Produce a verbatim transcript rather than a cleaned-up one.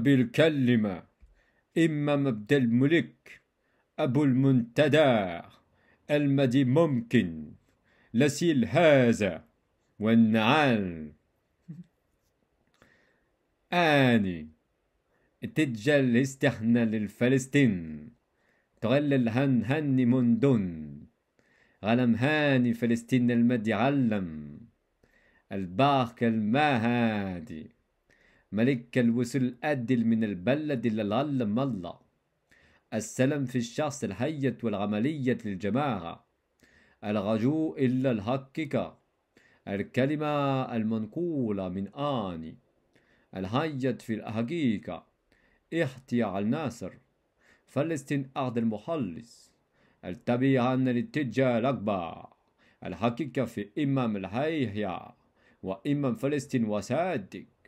بالكلمة. إمام عبد الملك أبو المنتدار المدي ممكن لسيل هذا والنعال آني تتجل استحنا للفلسطين تغلل هن هني مندن غلم هاني فلسطين المدي علم البارك المهادي ملك الوصل أدل من البلد اللي العلم الله السلام في الشخص الحية والعملية للجماعة الرجوع إلا الحقيقة الكلمة المنقولة من آني الحية في الحقيقة احتياع الناصر فلسطين أرض المخلص التبيع أن الاتجاه الأكبر الحقيقة في إمام الحية وإمام فلسطين وصادق.